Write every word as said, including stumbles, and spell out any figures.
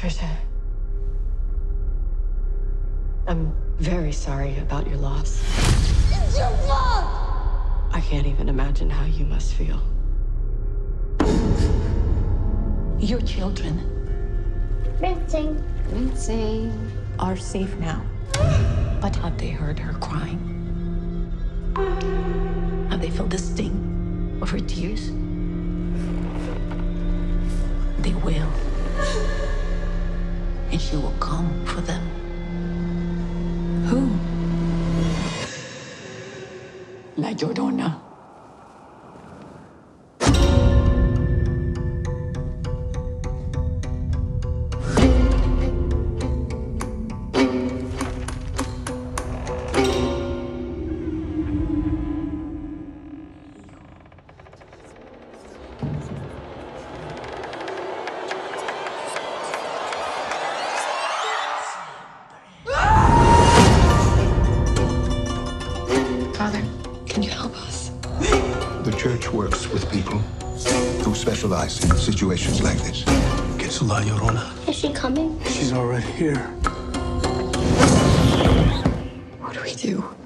Trisha, I'm very sorry about your loss. It's your fault! I can't even imagine how you must feel. Your children. Rinsing. Rinsing. Are safe now. But have they heard her crying? Have they felt the sting of her tears? They will. And she will come for them. Who? La Llorona. Father, can you help us? The church works with people who specialize in situations like this. Get to La Llorona. Is she coming? She's already here. What do we do?